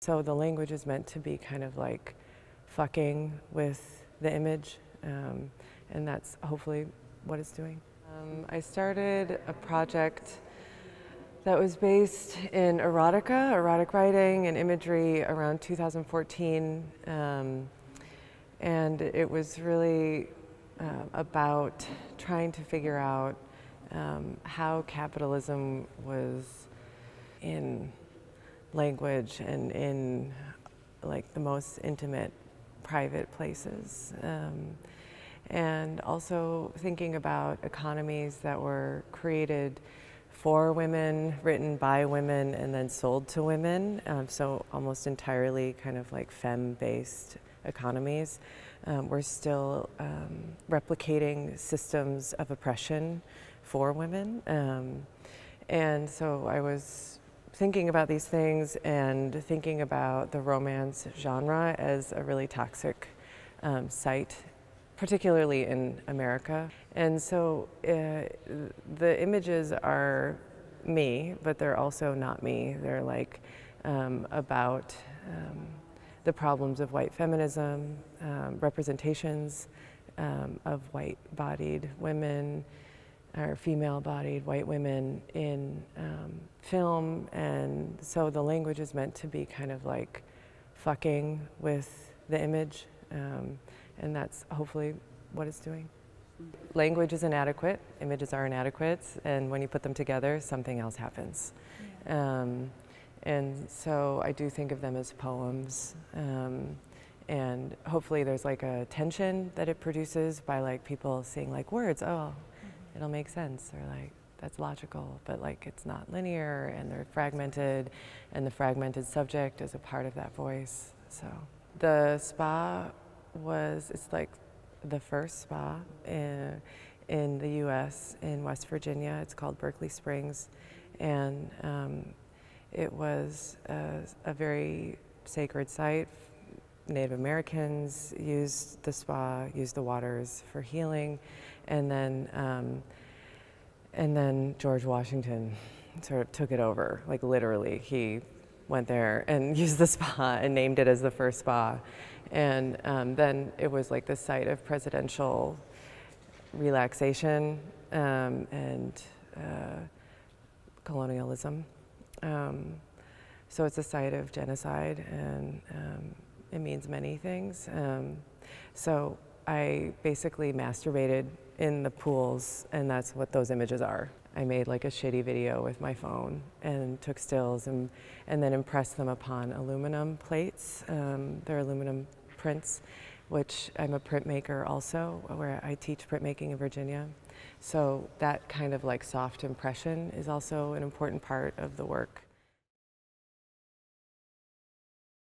So the language is meant to be kind of like fucking with the image, and that's hopefully what it's doing. I started a project that was based in erotica, erotic writing and imagery around 2014, and it was really about trying to figure out how capitalism was in language and in like the most intimate, private places. And also thinking about economies that were created for women, written by women, and then sold to women. So almost entirely kind of like femme-based economies. We're still replicating systems of oppression for women. And so I was thinking about these things and thinking about the romance genre as a really toxic site, particularly in America. And so the images are me, but they're also not me. They're like about the problems of white feminism, representations of white-bodied women, or female-bodied white women in film. And so the language is meant to be kind of like fucking with the image, and that's hopefully what it's doing. Language is inadequate, images are inadequate, and when you put them together, something else happens. Yeah. And so I do think of them as poems, and hopefully there's like a tension that it produces by like people seeing like words, oh, it'll make sense, or like, that's logical, but like it's not linear, and they're fragmented, and the fragmented subject is a part of that voice, so. The spa it's like the first spa in the U.S. in West Virginia. It's called Berkeley Springs, and it was a very sacred site. Native Americans used the spa, used the waters for healing, and then George Washington sort of took it over. Like literally, he went there and used the spa and named it as the first spa. And then it was like the site of presidential relaxation and colonialism. So it's a site of genocide, and it means many things. So I basically masturbated in the pools, and that's what those images are. I made like a shitty video with my phone and took stills and then impressed them upon aluminum plates. They're aluminum prints, which I'm a printmaker also, where I teach printmaking in Virginia. So that kind of like soft impression is also an important part of the work.